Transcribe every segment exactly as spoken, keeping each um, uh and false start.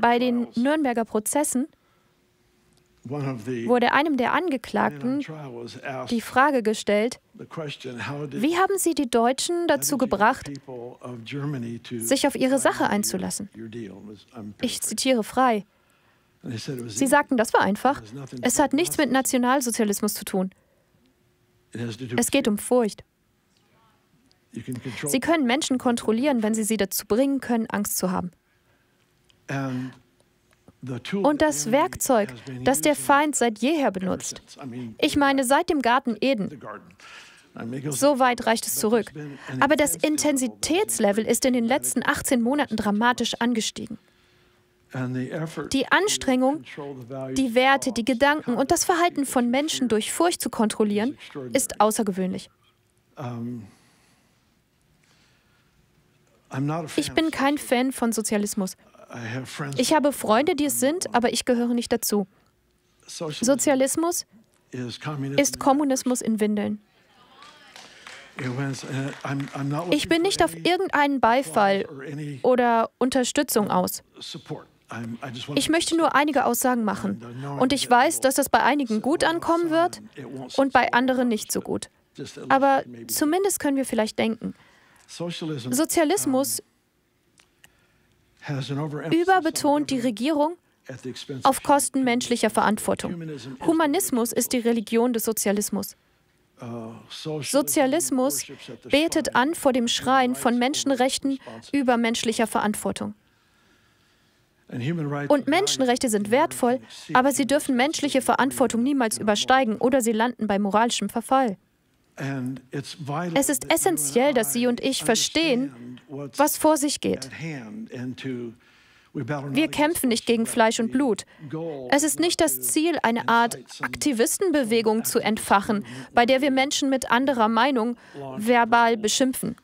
Bei den Nürnberger Prozessen wurde einem der Angeklagten die Frage gestellt, wie haben Sie die Deutschen dazu gebracht, sich auf ihre Sache einzulassen? Ich zitiere frei. Sie sagten, das war einfach. Es hat nichts mit Nationalsozialismus zu tun. Es geht um Furcht. Sie können Menschen kontrollieren, wenn sie sie dazu bringen können, Angst zu haben. Und das Werkzeug, das der Feind seit jeher benutzt, ich meine seit dem Garten Eden, so weit reicht es zurück. Aber das Intensitätslevel ist in den letzten achtzehn Monaten dramatisch angestiegen. Die Anstrengung, die Werte, die Gedanken und das Verhalten von Menschen durch Furcht zu kontrollieren, ist außergewöhnlich. Ich bin kein Fan von Sozialismus. Ich habe Freunde, die es sind, aber ich gehöre nicht dazu. Sozialismus ist Kommunismus in Windeln. Ich bin nicht auf irgendeinen Beifall oder Unterstützung aus. Ich möchte nur einige Aussagen machen. Und ich weiß, dass das bei einigen gut ankommen wird und bei anderen nicht so gut. Aber zumindest können wir vielleicht denken. Sozialismus überbetont die Regierung auf Kosten menschlicher Verantwortung. Humanismus ist die Religion des Sozialismus. Sozialismus betet an vor dem Schrein von Menschenrechten über menschlicher Verantwortung. Und Menschenrechte sind wertvoll, aber sie dürfen menschliche Verantwortung niemals übersteigen oder sie landen bei moralischem Verfall. Es ist essentiell, dass Sie und ich verstehen, was vor sich geht. Wir kämpfen nicht gegen Fleisch und Blut. Es ist nicht das Ziel, eine Art Aktivistenbewegung zu entfachen, bei der wir Menschen mit anderer Meinung verbal beschimpfen.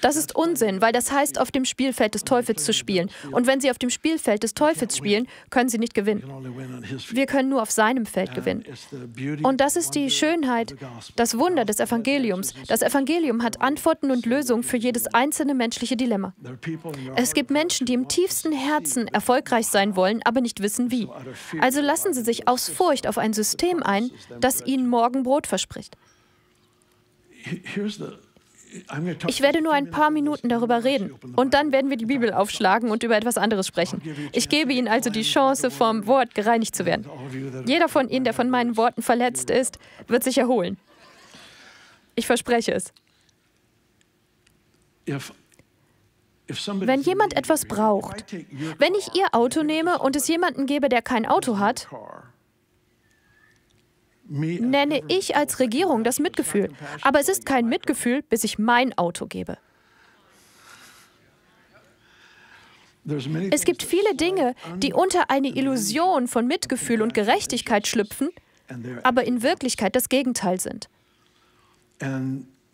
Das ist Unsinn, weil das heißt, auf dem Spielfeld des Teufels zu spielen. Und wenn Sie auf dem Spielfeld des Teufels spielen, können Sie nicht gewinnen. Wir können nur auf seinem Feld gewinnen. Und das ist die Schönheit, das Wunder des Evangeliums. Das Evangelium hat Antworten und Lösungen für jedes einzelne menschliche Dilemma. Es gibt Menschen, die im tiefsten Herzen erfolgreich sein wollen, aber nicht wissen, wie. Also lassen Sie sich aus Furcht auf ein System ein, das Ihnen morgen Brot verspricht. Ich werde nur ein paar Minuten darüber reden und dann werden wir die Bibel aufschlagen und über etwas anderes sprechen. Ich gebe Ihnen also die Chance, vom Wort gereinigt zu werden. Jeder von Ihnen, der von meinen Worten verletzt ist, wird sich erholen. Ich verspreche es. Wenn jemand etwas braucht, wenn ich Ihr Auto nehme und es jemanden gebe, der kein Auto hat, nenne ich als Regierung das Mitgefühl. Aber es ist kein Mitgefühl, bis ich mein Auto gebe. Es gibt viele Dinge, die unter eine Illusion von Mitgefühl und Gerechtigkeit schlüpfen, aber in Wirklichkeit das Gegenteil sind.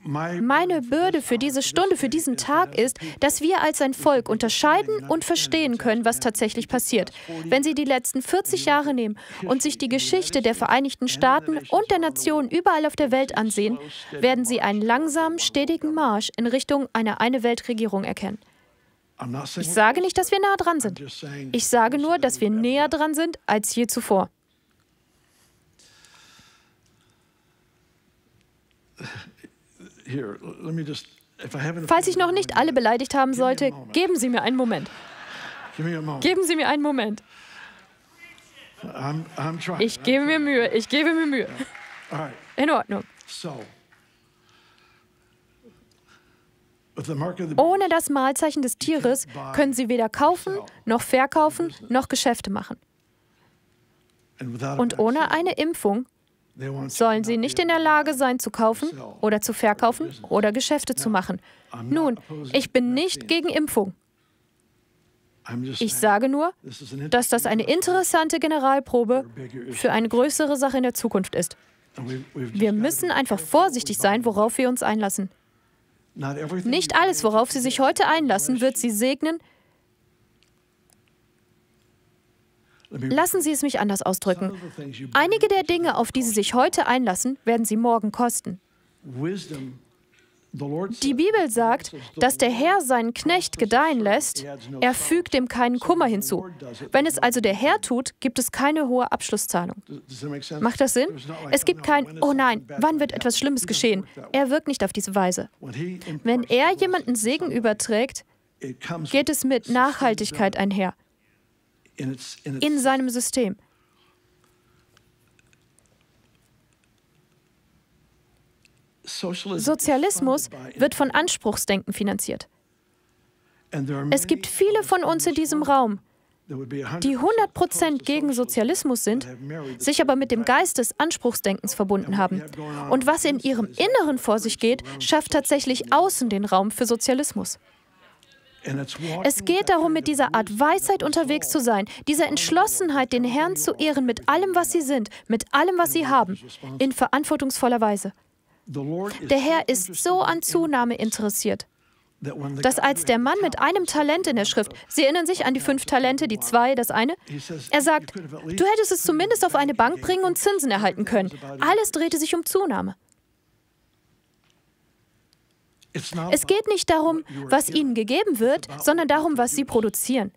Meine Bürde für diese Stunde, für diesen Tag ist, dass wir als ein Volk unterscheiden und verstehen können, was tatsächlich passiert. Wenn Sie die letzten vierzig Jahre nehmen und sich die Geschichte der Vereinigten Staaten und der Nationen überall auf der Welt ansehen, werden Sie einen langsamen, stetigen Marsch in Richtung einer Eine-Welt-Regierung erkennen. Ich sage nicht, dass wir nah dran sind. Ich sage nur, dass wir näher dran sind als je zuvor. Falls ich noch nicht alle beleidigt haben sollte, geben Sie mir einen Moment. Geben Sie mir einen Moment. Ich gebe mir Mühe, ich gebe mir Mühe. In Ordnung. Ohne das Malzeichen des Tieres können Sie weder kaufen, noch verkaufen, noch Geschäfte machen. Und ohne eine Impfung sollen sie nicht in der Lage sein, zu kaufen oder zu verkaufen oder Geschäfte zu machen. Nun, ich bin nicht gegen Impfung. Ich sage nur, dass das eine interessante Generalprobe für eine größere Sache in der Zukunft ist. Wir müssen einfach vorsichtig sein, worauf wir uns einlassen. Nicht alles, worauf Sie sich heute einlassen, wird Sie segnen. Lassen Sie es mich anders ausdrücken. Einige der Dinge, auf die Sie sich heute einlassen, werden Sie morgen kosten. Die Bibel sagt, dass der Herr seinen Knecht gedeihen lässt, er fügt dem keinen Kummer hinzu. Wenn es also der Herr tut, gibt es keine hohe Abschlusszahlung. Macht das Sinn? Es gibt kein, oh nein, wann wird etwas Schlimmes geschehen? Er wirkt nicht auf diese Weise. Wenn er jemanden Segen überträgt, geht es mit Nachhaltigkeit einher in seinem System. Sozialismus wird von Anspruchsdenken finanziert. Es gibt viele von uns in diesem Raum, die hundert Prozent gegen Sozialismus sind, sich aber mit dem Geist des Anspruchsdenkens verbunden haben. Und was in ihrem Inneren vor sich geht, schafft tatsächlich außen den Raum für Sozialismus. Es geht darum, mit dieser Art Weisheit unterwegs zu sein, dieser Entschlossenheit, den Herrn zu ehren mit allem, was sie sind, mit allem, was sie haben, in verantwortungsvoller Weise. Der Herr ist so an Zunahme interessiert, dass als der Mann mit einem Talent in der Schrift, Sie erinnern sich an die fünf Talente, die zwei, das eine, er sagt, du hättest es zumindest auf eine Bank bringen und Zinsen erhalten können. Alles drehte sich um Zunahme. Es geht nicht darum, was ihnen gegeben wird, sondern darum, was sie produzieren.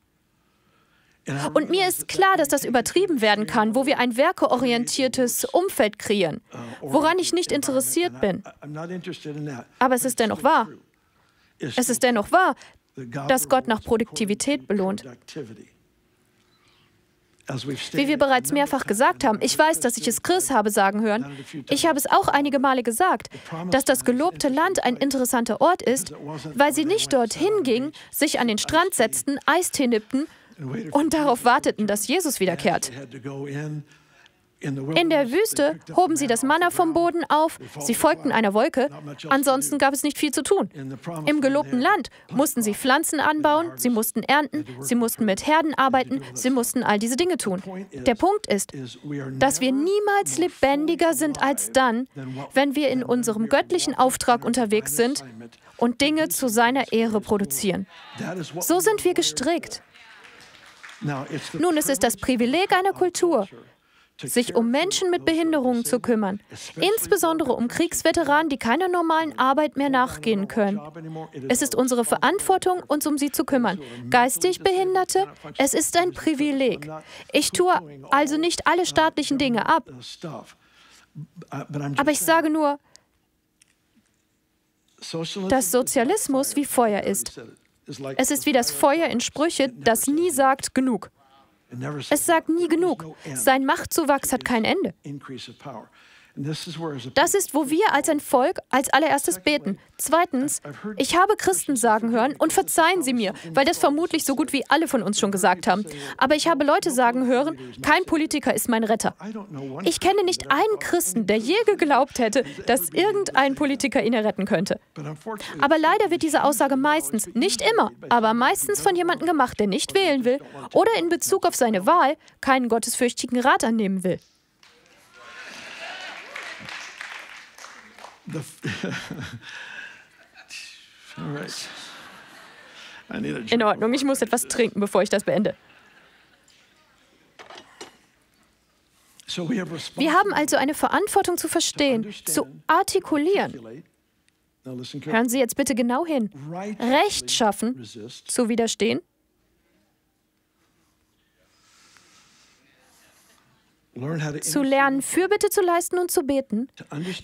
Und mir ist klar, dass das übertrieben werden kann, wo wir ein werkeorientiertes Umfeld kreieren, woran ich nicht interessiert bin. Aber es ist dennoch wahr. Es ist dennoch wahr, dass Gott nach Produktivität belohnt. Wie wir bereits mehrfach gesagt haben, ich weiß, dass ich es Chris habe sagen hören, ich habe es auch einige Male gesagt, dass das gelobte Land ein interessanter Ort ist, weil sie nicht dorthin gingen, sich an den Strand setzten, Eistee nippten, und darauf warteten, dass Jesus wiederkehrt. In der Wüste hoben sie das Manna vom Boden auf, sie folgten einer Wolke, ansonsten gab es nicht viel zu tun. Im gelobten Land mussten sie Pflanzen anbauen, sie mussten ernten, sie mussten mit Herden arbeiten, sie mussten all diese Dinge tun. Der Punkt ist, dass wir niemals lebendiger sind als dann, wenn wir in unserem göttlichen Auftrag unterwegs sind und Dinge zu seiner Ehre produzieren. So sind wir gestrickt. Nun, es ist das Privileg einer Kultur, sich um Menschen mit Behinderungen zu kümmern, insbesondere um Kriegsveteranen, die keiner normalen Arbeit mehr nachgehen können. Es ist unsere Verantwortung, uns um sie zu kümmern. Geistig Behinderte, es ist ein Privileg. Ich tue also nicht alle staatlichen Dinge ab. Aber ich sage nur, dass Sozialismus wie Feuer ist. Es ist wie das Feuer in Sprüche, das nie sagt genug. Es sagt nie genug. Sein Machtzuwachs hat kein Ende. Das ist, wo wir als ein Volk als allererstes beten. Zweitens, ich habe Christen sagen hören, und verzeihen Sie mir, weil das vermutlich so gut wie alle von uns schon gesagt haben, aber ich habe Leute sagen hören, kein Politiker ist mein Retter. Ich kenne nicht einen Christen, der je geglaubt hätte, dass irgendein Politiker ihn retten könnte. Aber leider wird diese Aussage meistens, nicht immer, aber meistens von jemandem gemacht, der nicht wählen will oder in Bezug auf seine Wahl keinen gottesfürchtigen Rat annehmen will. In Ordnung, ich muss etwas trinken, bevor ich das beende. Wir haben also eine Verantwortung zu verstehen, zu artikulieren. Hören Sie jetzt bitte genau hin. Recht schaffen, zu widerstehen. Zu lernen, Fürbitte zu leisten und zu beten,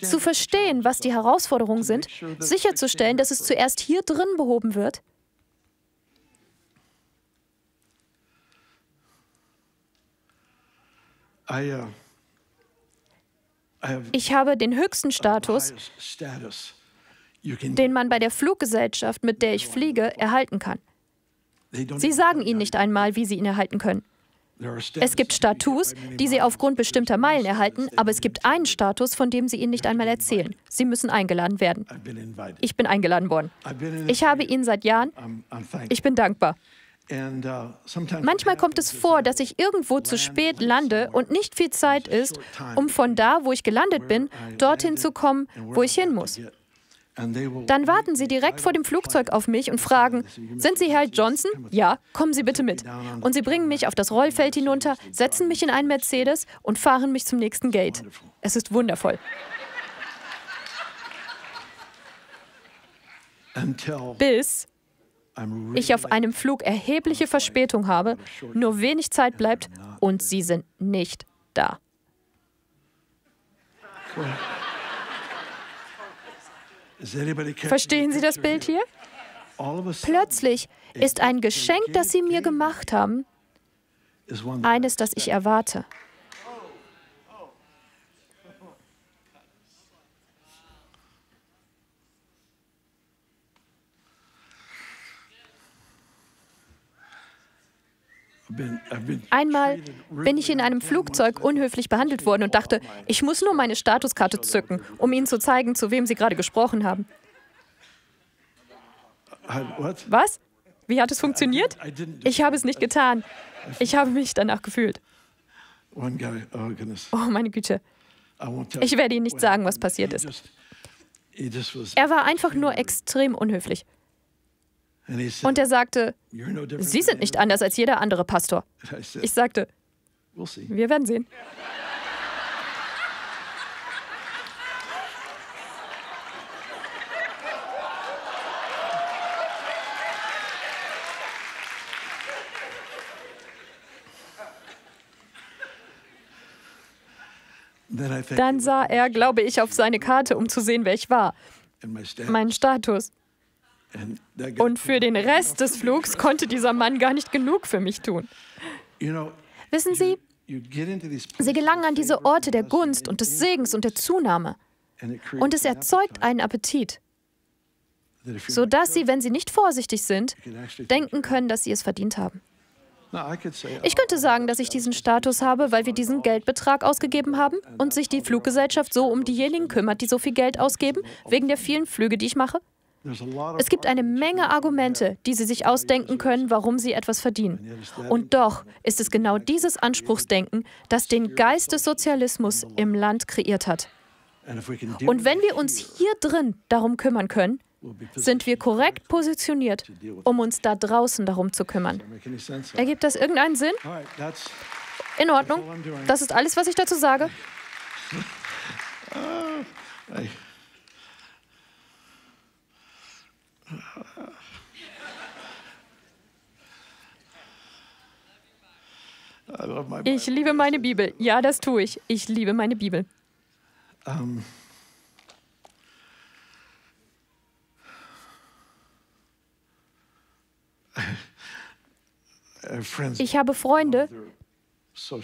zu verstehen, was die Herausforderungen sind, sicherzustellen, dass es zuerst hier drin behoben wird. Ich habe den höchsten Status, den man bei der Fluggesellschaft, mit der ich fliege, erhalten kann. Sie sagen Ihnen nicht einmal, wie Sie ihn erhalten können. Es gibt Status, die Sie aufgrund bestimmter Meilen erhalten, aber es gibt einen Status, von dem Sie Ihnen nicht einmal erzählen. Sie müssen eingeladen werden. Ich bin eingeladen worden. Ich habe ihn seit Jahren. Ich bin dankbar. Manchmal kommt es vor, dass ich irgendwo zu spät lande und nicht viel Zeit ist, um von da, wo ich gelandet bin, dorthin zu kommen, wo ich hin muss. Dann warten sie direkt vor dem Flugzeug auf mich und fragen, sind Sie Herr Johnson? Ja, kommen Sie bitte mit. Und sie bringen mich auf das Rollfeld hinunter, setzen mich in einen Mercedes und fahren mich zum nächsten Gate. Es ist wundervoll. bis ich auf einem Flug erhebliche Verspätung habe, nur wenig Zeit bleibt und sie sind nicht da. Verstehen Sie das Bild hier? Plötzlich ist ein Geschenk, das Sie mir gemacht haben, eines, das ich erwarte. Einmal bin ich in einem Flugzeug unhöflich behandelt worden und dachte, ich muss nur meine Statuskarte zücken, um Ihnen zu zeigen, zu wem Sie gerade gesprochen haben. Was? Wie hat es funktioniert? Ich habe es nicht getan. Ich habe mich danach gefühlt. Oh, meine Güte. Ich werde Ihnen nicht sagen, was passiert ist. Er war einfach nur extrem unhöflich. Und er sagte, Sie sind nicht anders als jeder andere Pastor. Ich sagte, wir werden sehen. Dann sah er, glaube ich, auf seine Karte, um zu sehen, wer ich war. Meinen Status. Und für den Rest des Flugs konnte dieser Mann gar nicht genug für mich tun. Wissen Sie, Sie gelangen an diese Orte der Gunst und des Segens und der Zunahme. Und es erzeugt einen Appetit, sodass Sie, wenn Sie nicht vorsichtig sind, denken können, dass Sie es verdient haben. Ich könnte sagen, dass ich diesen Status habe, weil wir diesen Geldbetrag ausgegeben haben und sich die Fluggesellschaft so um diejenigen kümmert, die so viel Geld ausgeben, wegen der vielen Flüge, die ich mache. Es gibt eine Menge Argumente, die Sie sich ausdenken können, warum Sie etwas verdienen. Und doch ist es genau dieses Anspruchsdenken, das den Geist des Sozialismus im Land kreiert hat. Und wenn wir uns hier drin darum kümmern können, sind wir korrekt positioniert, um uns da draußen darum zu kümmern. Ergibt das irgendeinen Sinn? In Ordnung. Das ist alles, was ich dazu sage. Ich liebe meine Bibel. Ja, das tue ich. Ich liebe meine Bibel. Um. Ich habe Freunde,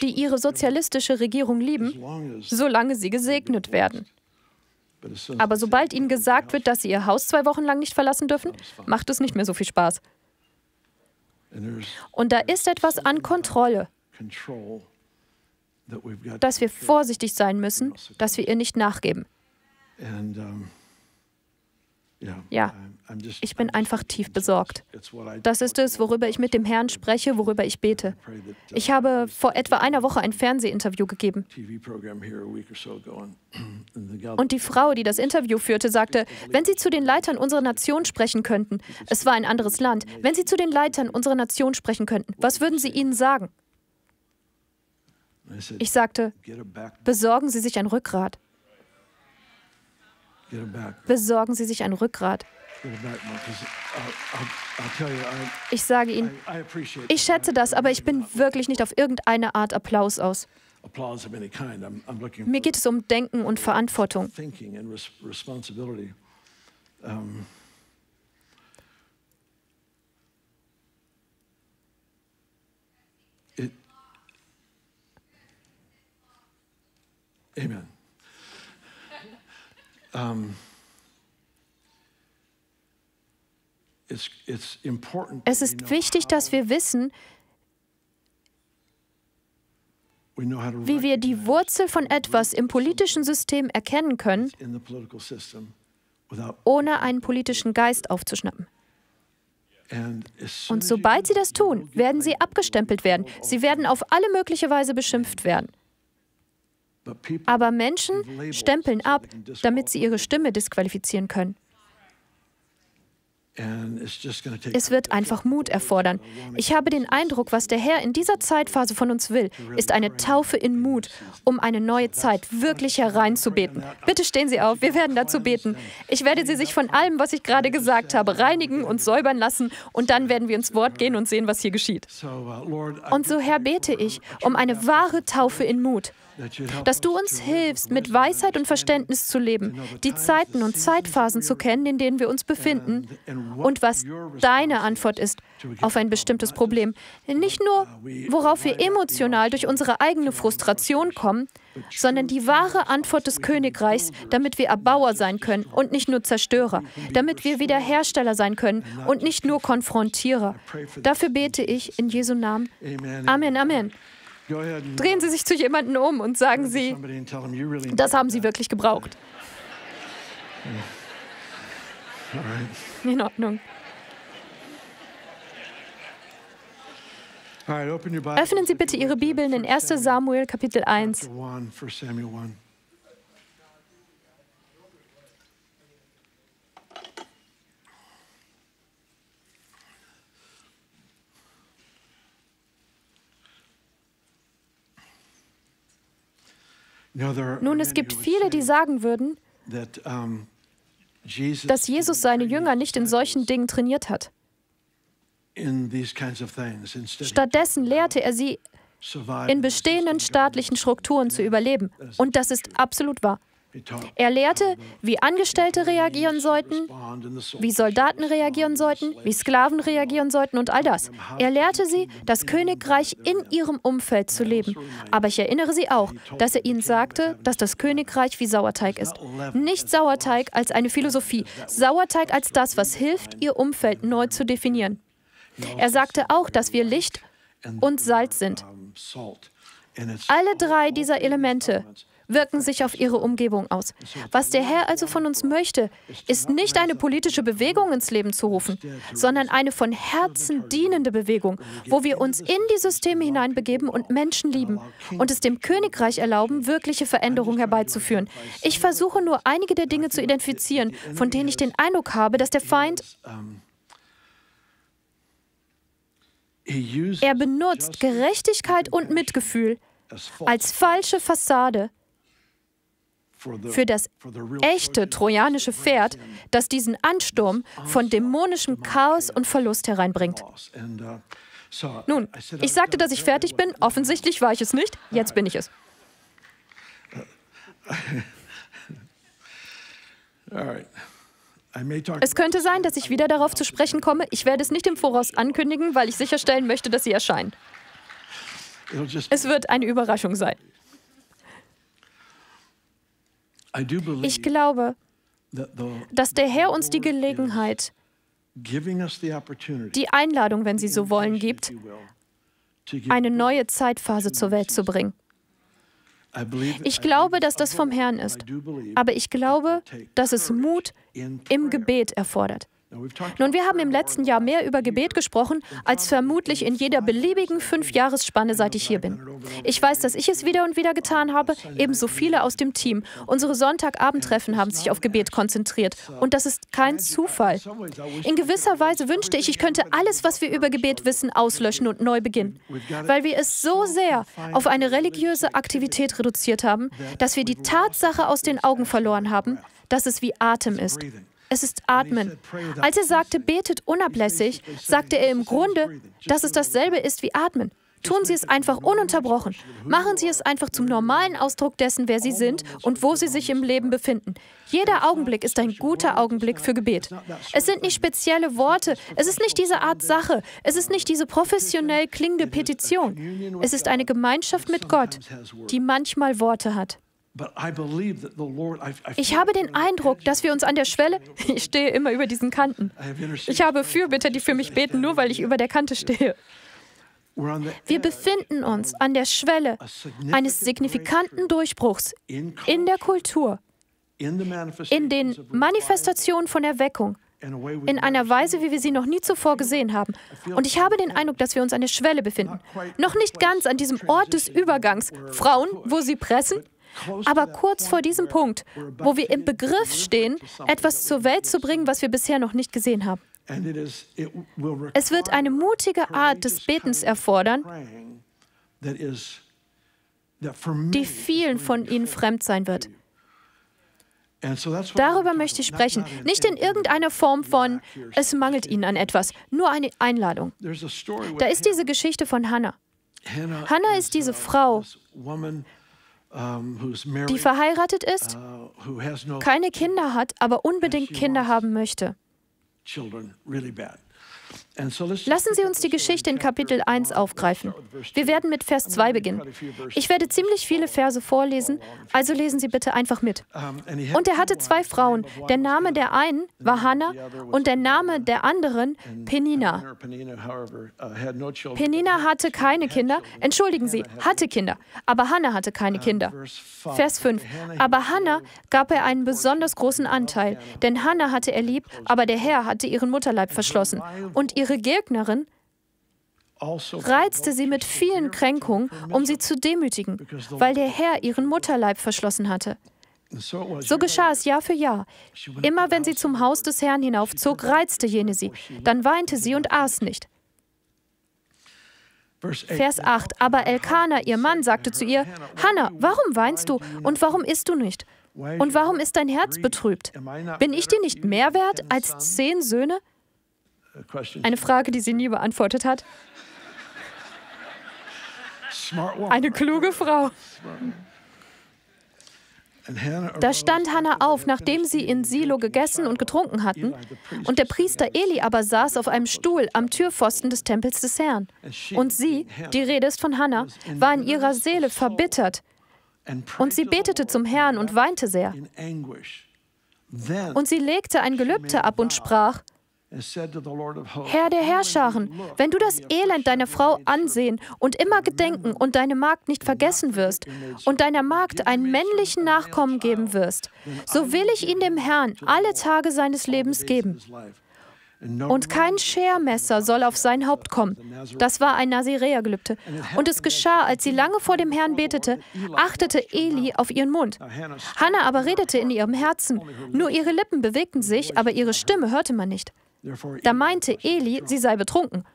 die ihre sozialistische Regierung lieben, solange sie gesegnet werden. Aber sobald ihnen gesagt wird, dass sie ihr Haus zwei Wochen lang nicht verlassen dürfen, macht es nicht mehr so viel Spaß. Und da ist etwas an Kontrolle, dass wir vorsichtig sein müssen, dass wir ihr nicht nachgeben. Ja, ich bin einfach tief besorgt. Das ist es, worüber ich mit dem Herrn spreche, worüber ich bete. Ich habe vor etwa einer Woche ein Fernsehinterview gegeben. Und die Frau, die das Interview führte, sagte, wenn Sie zu den Leitern unserer Nation sprechen könnten, es war ein anderes Land, wenn Sie zu den Leitern unserer Nation sprechen könnten, was würden Sie ihnen sagen? Ich sagte, besorgen Sie sich ein Rückgrat. Besorgen Sie sich ein Rückgrat. Ich sage Ihnen, ich schätze das, aber ich bin wirklich nicht auf irgendeine Art Applaus aus. Mir geht es um Denken und Verantwortung. Amen. Es ist wichtig, dass wir wissen, wie wir die Wurzel von etwas im politischen System erkennen können, ohne einen politischen Geist aufzuschnappen. Und sobald Sie das tun, werden Sie abgestempelt werden. Sie werden auf alle mögliche Weise beschimpft werden. Aber Menschen stempeln ab, damit sie ihre Stimme disqualifizieren können. Es wird einfach Mut erfordern. Ich habe den Eindruck, was der Herr in dieser Zeitphase von uns will, ist eine Taufe in Mut, um eine neue Zeit wirklich hereinzubeten. Bitte stehen Sie auf, wir werden dazu beten. Ich werde Sie sich von allem, was ich gerade gesagt habe, reinigen und säubern lassen und dann werden wir ins Wort gehen und sehen, was hier geschieht. Und so, Herr, bete ich um eine wahre Taufe in Mut, dass du uns hilfst, mit Weisheit und Verständnis zu leben, die Zeiten und Zeitphasen zu kennen, in denen wir uns befinden und was deine Antwort ist auf ein bestimmtes Problem. Nicht nur, worauf wir emotional durch unsere eigene Frustration kommen, sondern die wahre Antwort des Königreichs, damit wir Erbauer sein können und nicht nur Zerstörer, damit wir Wiederhersteller sein können und nicht nur Konfrontierer. Dafür bete ich in Jesu Namen. Amen, Amen. Drehen Sie sich zu jemandem um und sagen Sie, das haben Sie wirklich gebraucht. In Ordnung. Öffnen Sie bitte Ihre Bibeln in ersten Samuel, Kapitel eins. Nun, es gibt viele, die sagen würden, dass Jesus seine Jünger nicht in solchen Dingen trainiert hat. Stattdessen lehrte er sie, in bestehenden staatlichen Strukturen zu überleben. Und das ist absolut wahr. Er lehrte, wie Angestellte reagieren sollten, wie Soldaten reagieren sollten, wie Sklaven reagieren sollten und all das. Er lehrte sie, das Königreich in ihrem Umfeld zu leben. Aber ich erinnere sie auch, dass er ihnen sagte, dass das Königreich wie Sauerteig ist. Nicht Sauerteig als eine Philosophie, Sauerteig als das, was hilft, ihr Umfeld neu zu definieren. Er sagte auch, dass wir Licht und Salz sind. Alle drei dieser Elemente wirken sich auf ihre Umgebung aus. Was der Herr also von uns möchte, ist nicht eine politische Bewegung ins Leben zu rufen, sondern eine von Herzen dienende Bewegung, wo wir uns in die Systeme hineinbegeben und Menschen lieben und es dem Königreich erlauben, wirkliche Veränderungen herbeizuführen. Ich versuche nur, einige der Dinge zu identifizieren, von denen ich den Eindruck habe, dass der Feind... Er benutzt Gerechtigkeit und Mitgefühl als falsche Fassade, für das echte trojanische Pferd, das diesen Ansturm von dämonischem Chaos und Verlust hereinbringt. Nun, ich sagte, dass ich fertig bin. Offensichtlich war ich es nicht. Jetzt bin ich es. Es könnte sein, dass ich wieder darauf zu sprechen komme. Ich werde es nicht im Voraus ankündigen, weil ich sicherstellen möchte, dass sie erscheinen. Es wird eine Überraschung sein. Ich glaube, dass der Herr uns die Gelegenheit, die Einladung, wenn Sie so wollen, gibt, eine neue Zeitphase zur Welt zu bringen. Ich glaube, dass das vom Herrn ist, aber ich glaube, dass es Mut im Gebet erfordert. Nun, wir haben im letzten Jahr mehr über Gebet gesprochen, als vermutlich in jeder beliebigen Fünfjahresspanne, seit ich hier bin. Ich weiß, dass ich es wieder und wieder getan habe, ebenso viele aus dem Team. Unsere Sonntagabendtreffen haben sich auf Gebet konzentriert. Und das ist kein Zufall. In gewisser Weise wünschte ich, ich könnte alles, was wir über Gebet wissen, auslöschen und neu beginnen. Weil wir es so sehr auf eine religiöse Aktivität reduziert haben, dass wir die Tatsache aus den Augen verloren haben, dass es wie Atem ist. Es ist Atmen. Als er sagte, betet unablässig, sagte er im Grunde, dass es dasselbe ist wie Atmen. Tun Sie es einfach ununterbrochen. Machen Sie es einfach zum normalen Ausdruck dessen, wer Sie sind und wo Sie sich im Leben befinden. Jeder Augenblick ist ein guter Augenblick für Gebet. Es sind nicht spezielle Worte. Es ist nicht diese Art Sache. Es ist nicht diese professionell klingende Petition. Es ist eine Gemeinschaft mit Gott, die manchmal Worte hat. Ich habe den Eindruck, dass wir uns an der Schwelle... Ich stehe immer über diesen Kanten. Ich habe Fürbitter, die für mich beten, nur weil ich über der Kante stehe. Wir befinden uns an der Schwelle eines signifikanten Durchbruchs in der Kultur, in den Manifestationen von Erweckung, in einer Weise, wie wir sie noch nie zuvor gesehen haben. Und ich habe den Eindruck, dass wir uns an der Schwelle befinden. Noch nicht ganz an diesem Ort des Übergangs. Frauen, wo sie pressen. Aber kurz vor diesem Punkt, wo wir im Begriff stehen, etwas zur Welt zu bringen, was wir bisher noch nicht gesehen haben. Es wird eine mutige Art des Betens erfordern, die vielen von Ihnen fremd sein wird. Darüber möchte ich sprechen. Nicht in irgendeiner Form von, es mangelt Ihnen an etwas, nur eine Einladung. Da ist diese Geschichte von Hannah. Hannah ist diese Frau, die verheiratet ist, keine Kinder hat, aber unbedingt Kinder haben möchte. Lassen Sie uns die Geschichte in Kapitel eins aufgreifen. Wir werden mit Vers zwei beginnen. Ich werde ziemlich viele Verse vorlesen, also lesen Sie bitte einfach mit. Und er hatte zwei Frauen. Der Name der einen war Hannah und der Name der anderen Penina. Penina hatte keine Kinder, entschuldigen Sie, hatte Kinder, aber Hannah hatte keine Kinder. Vers fünf. Aber Hannah gab er einen besonders großen Anteil, denn Hannah hatte er lieb, aber der Herr hatte ihren Mutterleib verschlossen. Und ihre Gegnerin reizte sie mit vielen Kränkungen, um sie zu demütigen, weil der Herr ihren Mutterleib verschlossen hatte. So geschah es Jahr für Jahr. Immer wenn sie zum Haus des Herrn hinaufzog, reizte jene sie. Dann weinte sie und aß nicht. Vers acht. Aber Elkana, ihr Mann, sagte zu ihr, Hannah, warum weinst du und warum isst du nicht? Und warum ist dein Herz betrübt? Bin ich dir nicht mehr wert als zehn Söhne? Eine Frage, die sie nie beantwortet hat. Eine kluge Frau. Da stand Hannah auf, nachdem sie in Silo gegessen und getrunken hatten, und der Priester Eli aber saß auf einem Stuhl am Türpfosten des Tempels des Herrn. Und sie, die Rede ist von Hannah, war in ihrer Seele verbittert, und sie betete zum Herrn und weinte sehr. Und sie legte ein Gelübde ab und sprach, Herr der Herrscharen, wenn du das Elend deiner Frau ansehen und immer gedenken und deine Magd nicht vergessen wirst und deiner Magd einen männlichen Nachkommen geben wirst, so will ich ihn dem Herrn alle Tage seines Lebens geben. Und kein Schermesser soll auf sein Haupt kommen. Das war ein Naziräergelübde. Und es geschah, als sie lange vor dem Herrn betete, achtete Eli auf ihren Mund. Hannah aber redete in ihrem Herzen. Nur ihre Lippen bewegten sich, aber ihre Stimme hörte man nicht. Da meinte Eli, sie sei betrunken.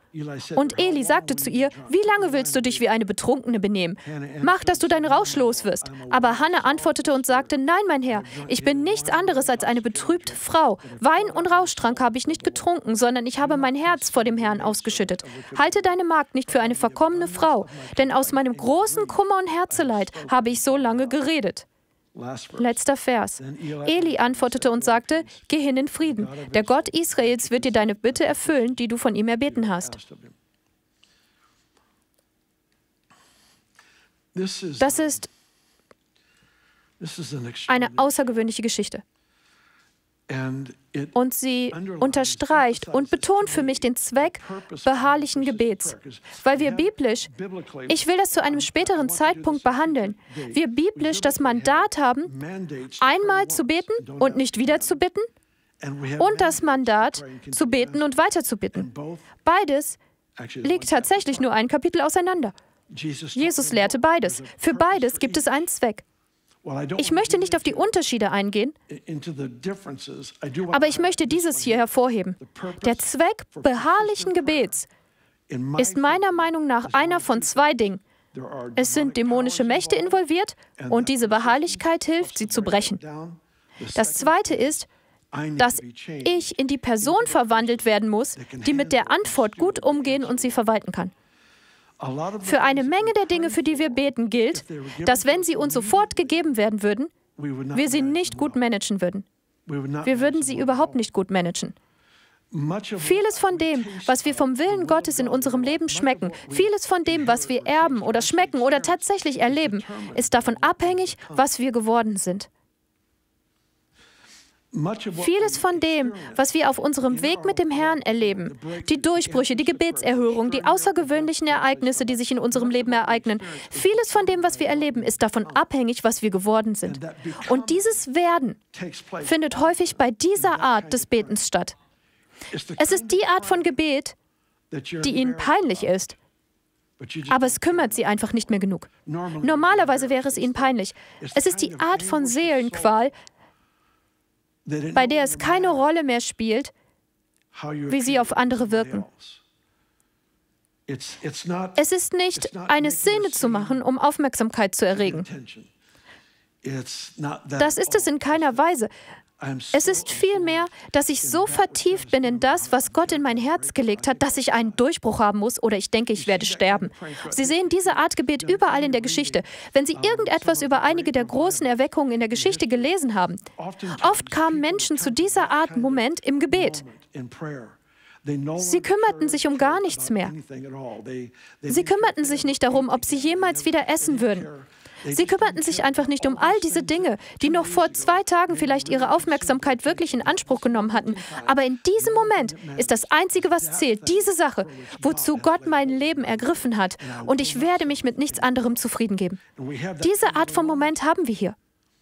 Und Eli sagte zu ihr, wie lange willst du dich wie eine Betrunkene benehmen? Mach, dass du deinen Rausch los wirst. Aber Hannah antwortete und sagte, nein, mein Herr, ich bin nichts anderes als eine betrübte Frau. Wein und Rauschtrank habe ich nicht getrunken, sondern ich habe mein Herz vor dem Herrn ausgeschüttet. Halte deine Magd nicht für eine verkommene Frau, denn aus meinem großen Kummer und Herzeleid habe ich so lange geredet. Letzter Vers. Eli antwortete und sagte, geh hin in Frieden. Der Gott Israels wird dir deine Bitte erfüllen, die du von ihm erbeten hast. Das ist eine außergewöhnliche Geschichte. Und sie unterstreicht und betont für mich den Zweck beharrlichen Gebets. Weil wir biblisch, ich will das zu einem späteren Zeitpunkt behandeln, wir biblisch das Mandat haben, einmal zu beten und nicht wieder zu bitten, und das Mandat, zu beten und weiter zu bitten. Beides liegt tatsächlich nur ein Kapitel auseinander. Jesus lehrte beides. Für beides gibt es einen Zweck. Ich möchte nicht auf die Unterschiede eingehen, aber ich möchte dieses hier hervorheben. Der Zweck beharrlichen Gebets ist meiner Meinung nach einer von zwei Dingen. Es sind dämonische Mächte involviert und diese Beharrlichkeit hilft, sie zu brechen. Das Zweite ist, dass ich in die Person verwandelt werden muss, die mit der Antwort gut umgehen und sie verwalten kann. Für eine Menge der Dinge, für die wir beten, gilt, dass wenn sie uns sofort gegeben werden würden, wir sie nicht gut managen würden. Wir würden sie überhaupt nicht gut managen. Vieles von dem, was wir vom Willen Gottes in unserem Leben schmecken, vieles von dem, was wir erben oder schmecken oder tatsächlich erleben, ist davon abhängig, was wir geworden sind. Vieles von dem, was wir auf unserem Weg mit dem Herrn erleben, die Durchbrüche, die Gebetserhörung, die außergewöhnlichen Ereignisse, die sich in unserem Leben ereignen, vieles von dem, was wir erleben, ist davon abhängig, was wir geworden sind. Und dieses Werden findet häufig bei dieser Art des Betens statt. Es ist die Art von Gebet, die ihnen peinlich ist. Aber es kümmert sie einfach nicht mehr genug. Normalerweise wäre es ihnen peinlich. Es ist die Art von Seelenqual, bei der es keine Rolle mehr spielt, wie sie auf andere wirken. Es ist nicht eine Szene zu machen, um Aufmerksamkeit zu erregen. Das ist es in keiner Weise. Es ist vielmehr, dass ich so vertieft bin in das, was Gott in mein Herz gelegt hat, dass ich einen Durchbruch haben muss oder ich denke, ich werde sterben. Sie sehen diese Art Gebet überall in der Geschichte. Wenn Sie irgendetwas über einige der großen Erweckungen in der Geschichte gelesen haben, oft kamen Menschen zu dieser Art Moment im Gebet. Sie kümmerten sich um gar nichts mehr. Sie kümmerten sich nicht darum, ob sie jemals wieder essen würden. Sie kümmerten sich einfach nicht um all diese Dinge, die noch vor zwei Tagen vielleicht ihre Aufmerksamkeit wirklich in Anspruch genommen hatten. Aber in diesem Moment ist das Einzige, was zählt, diese Sache, wozu Gott mein Leben ergriffen hat. Und ich werde mich mit nichts anderem zufrieden geben. Diese Art von Moment haben wir hier.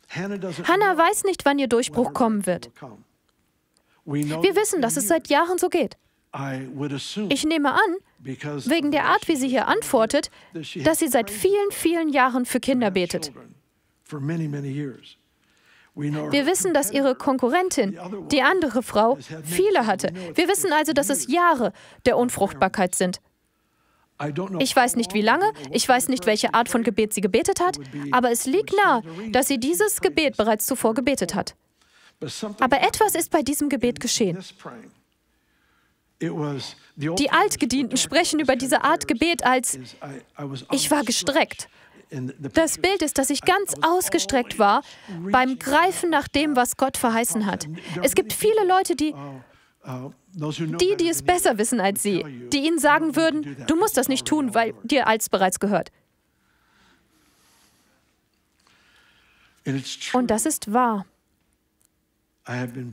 Hannah weiß nicht, wann ihr Durchbruch kommen wird. Wir wissen, dass es seit Jahren so geht. Ich nehme an, wegen der Art, wie sie hier antwortet, dass sie seit vielen, vielen Jahren für Kinder betet. Wir wissen, dass ihre Konkurrentin, die andere Frau, viele hatte. Wir wissen also, dass es Jahre der Unfruchtbarkeit sind. Ich weiß nicht, wie lange, ich weiß nicht, welche Art von Gebet sie gebetet hat, aber es liegt nahe, dass sie dieses Gebet bereits zuvor gebetet hat. Aber etwas ist bei diesem Gebet geschehen. Die Altgedienten sprechen über diese Art Gebet als, ich war gestreckt. Das Bild ist, dass ich ganz ausgestreckt war beim Greifen nach dem, was Gott verheißen hat. Es gibt viele Leute, die, die, die es besser wissen als sie, die ihnen sagen würden, du musst das nicht tun, weil dir alles bereits gehört. Und das ist wahr.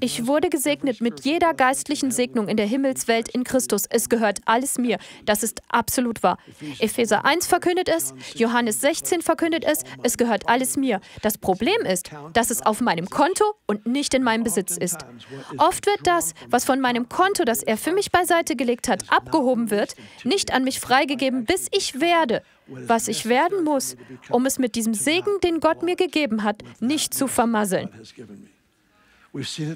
Ich wurde gesegnet mit jeder geistlichen Segnung in der Himmelswelt in Christus. Es gehört alles mir. Das ist absolut wahr. Epheser eins verkündet es, Johannes sechzehn verkündet es, es gehört alles mir. Das Problem ist, dass es auf meinem Konto und nicht in meinem Besitz ist. Oft wird das, was von meinem Konto, das er für mich beiseite gelegt hat, abgehoben wird, nicht an mich freigegeben, bis ich werde, was ich werden muss, um es mit diesem Segen, den Gott mir gegeben hat, nicht zu vermasseln. Sehen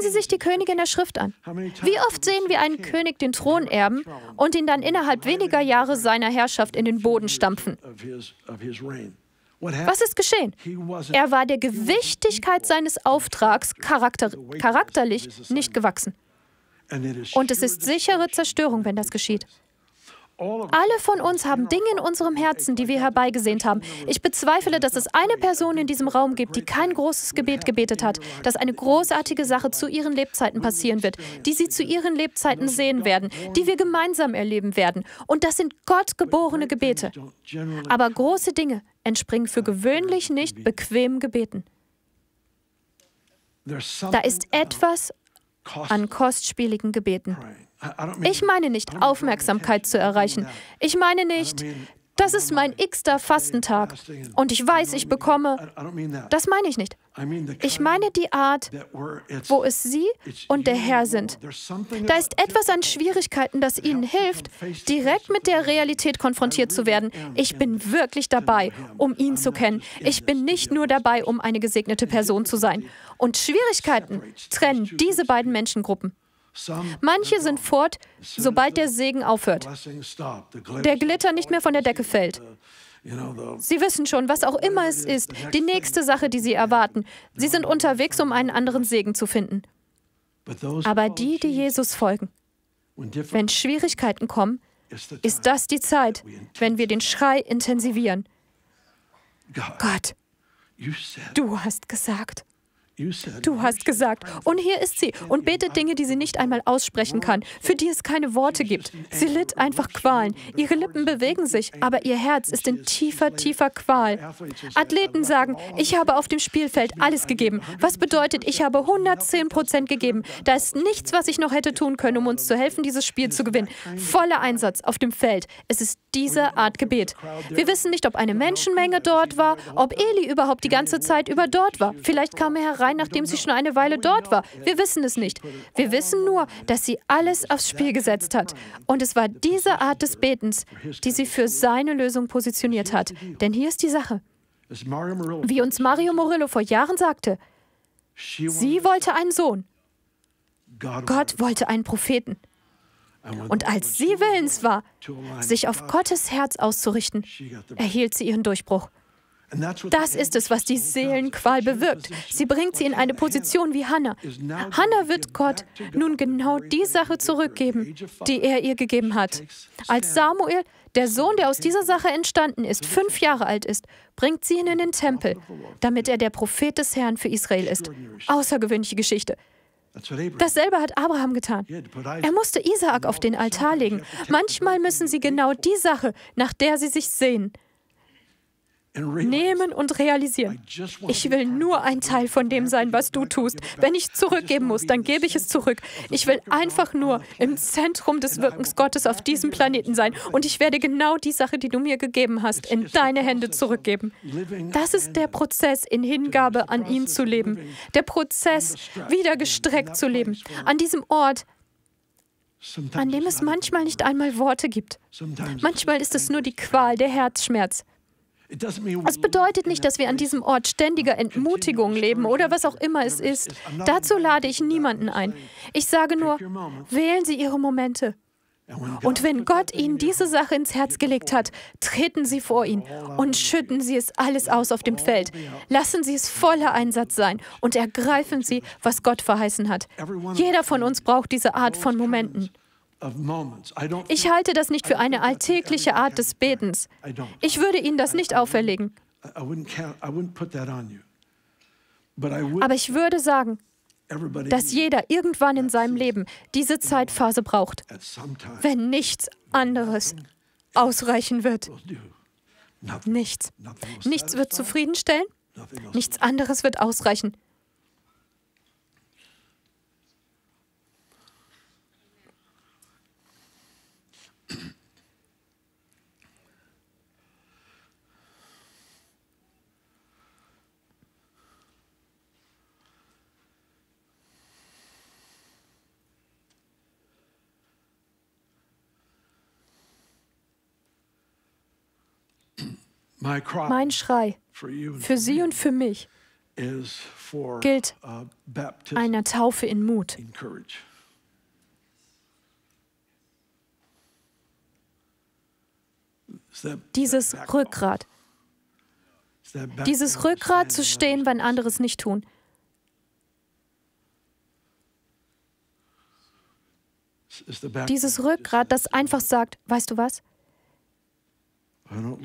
Sie sich die Könige in der Schrift an. Wie oft sehen wir einen König den Thron erben und ihn dann innerhalb weniger Jahre seiner Herrschaft in den Boden stampfen? Was ist geschehen? Er war der Gewichtigkeit seines Auftrags charakter charakterlich nicht gewachsen. Und es ist sichere Zerstörung, wenn das geschieht. Alle von uns haben Dinge in unserem Herzen, die wir herbeigesehnt haben. Ich bezweifle, dass es eine Person in diesem Raum gibt, die kein großes Gebet gebetet hat, dass eine großartige Sache zu ihren Lebzeiten passieren wird, die sie zu ihren Lebzeiten sehen werden, die wir gemeinsam erleben werden. Und das sind gottgeborene Gebete. Aber große Dinge entspringen für gewöhnlich nicht bequem Gebeten. Da ist etwas an kostspieligen Gebeten. Ich meine nicht, Aufmerksamkeit zu erreichen. Ich meine nicht, das ist mein x-ter Fastentag und ich weiß, ich bekomme. Das meine ich nicht. Ich meine die Art, wo es Sie und der Herr sind. Da ist etwas an Schwierigkeiten, das Ihnen hilft, direkt mit der Realität konfrontiert zu werden. Ich bin wirklich dabei, um ihn zu kennen. Ich bin nicht nur dabei, um eine gesegnete Person zu sein. Und Schwierigkeiten trennen diese beiden Menschengruppen. Manche sind fort, sobald der Segen aufhört, der Glitter nicht mehr von der Decke fällt. Sie wissen schon, was auch immer es ist, die nächste Sache, die sie erwarten. Sie sind unterwegs, um einen anderen Segen zu finden. Aber die, die Jesus folgen, wenn Schwierigkeiten kommen, ist das die Zeit, wenn wir den Schrei intensivieren. Gott, du hast gesagt. Du hast gesagt, und hier ist sie und betet Dinge, die sie nicht einmal aussprechen kann, für die es keine Worte gibt. Sie litt einfach Qualen. Ihre Lippen bewegen sich, aber ihr Herz ist in tiefer, tiefer Qual. Athleten sagen, ich habe auf dem Spielfeld alles gegeben. Was bedeutet, ich habe hundertzehn Prozent gegeben. Da ist nichts, was ich noch hätte tun können, um uns zu helfen, dieses Spiel zu gewinnen. Voller Einsatz auf dem Feld. Es ist diese Art Gebet. Wir wissen nicht, ob eine Menschenmenge dort war, ob Eli überhaupt die ganze Zeit über dort war. Vielleicht kam er herein, nachdem sie schon eine Weile dort war. Wir wissen es nicht. Wir wissen nur, dass sie alles aufs Spiel gesetzt hat. Und es war diese Art des Betens, die sie für seine Lösung positioniert hat. Denn hier ist die Sache. Wie uns Mario Murillo vor Jahren sagte, sie wollte einen Sohn. Gott wollte einen Propheten. Und als sie willens war, sich auf Gottes Herz auszurichten, erhielt sie ihren Durchbruch. Das ist es, was die Seelenqual bewirkt. Sie bringt sie in eine Position wie Hannah. Hannah wird Gott nun genau die Sache zurückgeben, die er ihr gegeben hat. Als Samuel, der Sohn, der aus dieser Sache entstanden ist, fünf Jahre alt ist, bringt sie ihn in den Tempel, damit er der Prophet des Herrn für Israel ist. Außergewöhnliche Geschichte. Dasselbe hat Abraham getan. Er musste Isaak auf den Altar legen. Manchmal müssen sie genau die Sache, nach der sie sich sehnen, nehmen und realisieren. Ich will nur ein Teil von dem sein, was du tust. Wenn ich zurückgeben muss, dann gebe ich es zurück. Ich will einfach nur im Zentrum des Wirkens Gottes auf diesem Planeten sein. Und ich werde genau die Sache, die du mir gegeben hast, in deine Hände zurückgeben. Das ist der Prozess, in Hingabe an ihn zu leben. Der Prozess, wieder gestreckt zu leben. An diesem Ort, an dem es manchmal nicht einmal Worte gibt. Manchmal ist es nur die Qual, der Herzschmerz. Es bedeutet nicht, dass wir an diesem Ort ständiger Entmutigung leben oder was auch immer es ist. Dazu lade ich niemanden ein. Ich sage nur, wählen Sie Ihre Momente. Und wenn Gott Ihnen diese Sache ins Herz gelegt hat, treten Sie vor ihn und schütten Sie es alles aus auf dem Feld. Lassen Sie es voller Einsatz sein und ergreifen Sie, was Gott verheißen hat. Jeder von uns braucht diese Art von Momenten. Ich halte das nicht für eine alltägliche Art des Betens. Ich würde Ihnen das nicht auferlegen. Aber ich würde sagen, dass jeder irgendwann in seinem Leben diese Zeitphase braucht, wenn nichts anderes ausreichen wird. Nichts. Nichts wird zufriedenstellen, nichts anderes wird ausreichen. Mein Schrei für Sie und für mich gilt einer Taufe in Mut. Dieses Rückgrat. Dieses Rückgrat zu stehen, wenn andere es nicht tun. Dieses Rückgrat, das einfach sagt, weißt du was?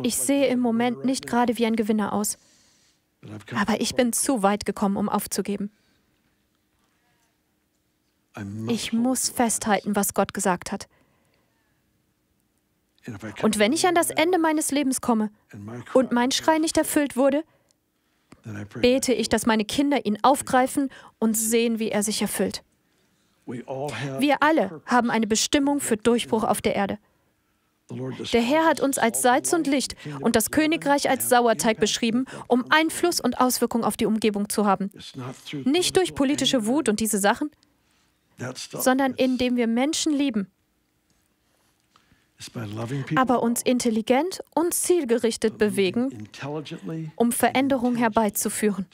Ich sehe im Moment nicht gerade wie ein Gewinner aus. Aber ich bin zu weit gekommen, um aufzugeben. Ich muss festhalten, was Gott gesagt hat. Und wenn ich an das Ende meines Lebens komme und mein Schrei nicht erfüllt wurde, bete ich, dass meine Kinder ihn aufgreifen und sehen, wie er sich erfüllt. Wir alle haben eine Bestimmung für Durchbruch auf der Erde. Der Herr hat uns als Salz und Licht und das Königreich als Sauerteig beschrieben, um Einfluss und Auswirkung auf die Umgebung zu haben. Nicht durch politische Wut und diese Sachen, sondern indem wir Menschen lieben, aber uns intelligent und zielgerichtet bewegen, um Veränderung herbeizuführen.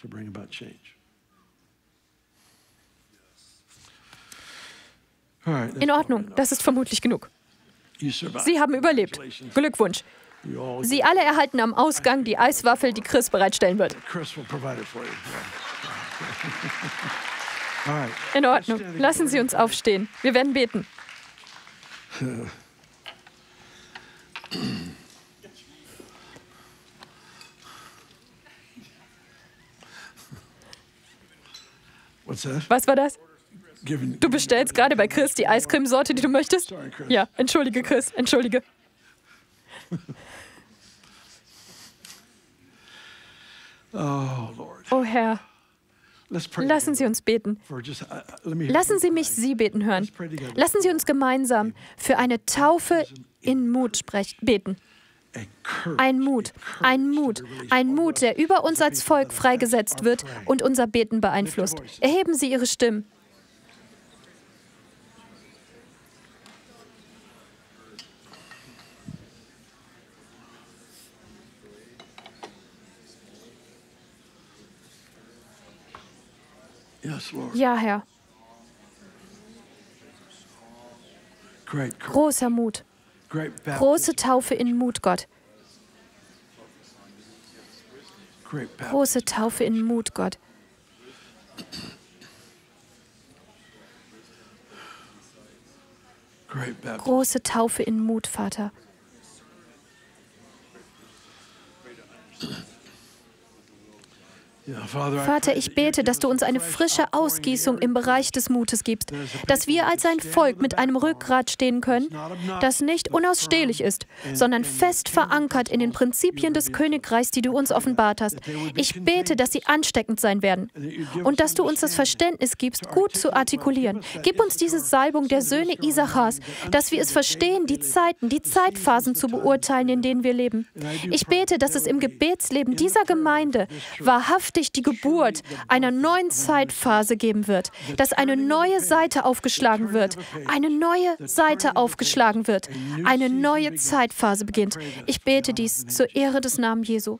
In Ordnung, das ist vermutlich genug. Sie haben überlebt. Glückwunsch. Sie alle erhalten am Ausgang die Eiswaffel, die Chris bereitstellen wird. In Ordnung. Lassen Sie uns aufstehen. Wir werden beten. Was war das? Du bestellst gerade bei Chris die Eiscremesorte, die du möchtest? Ja, entschuldige, Chris, entschuldige. Oh Herr, lassen Sie uns beten. Lassen Sie mich Sie beten hören. Lassen Sie uns gemeinsam für eine Taufe in Mut sprechen, beten. Ein Mut, ein Mut, ein Mut, der über uns als Volk freigesetzt wird und unser Beten beeinflusst. Erheben Sie Ihre Stimmen. Ja, Herr. Großer Mut. Große Taufe in Mut, Gott. Große Taufe in Mut, Gott. Große Taufe in Mut, Vater. Vater, ich bete, dass du uns eine frische Ausgießung im Bereich des Mutes gibst, dass wir als ein Volk mit einem Rückgrat stehen können, das nicht unausstehlich ist, sondern fest verankert in den Prinzipien des Königreichs, die du uns offenbart hast. Ich bete, dass sie ansteckend sein werden und dass du uns das Verständnis gibst, gut zu artikulieren. Gib uns diese Salbung der Söhne Isachars, dass wir es verstehen, die Zeiten, die Zeitphasen zu beurteilen, in denen wir leben. Ich bete, dass es im Gebetsleben dieser Gemeinde wahrhaft die Geburt einer neuen Zeitphase geben wird, dass eine neue Seite aufgeschlagen wird, eine neue Seite aufgeschlagen wird, eine neue Zeitphase beginnt. Ich bete dies zur Ehre des Namens Jesu.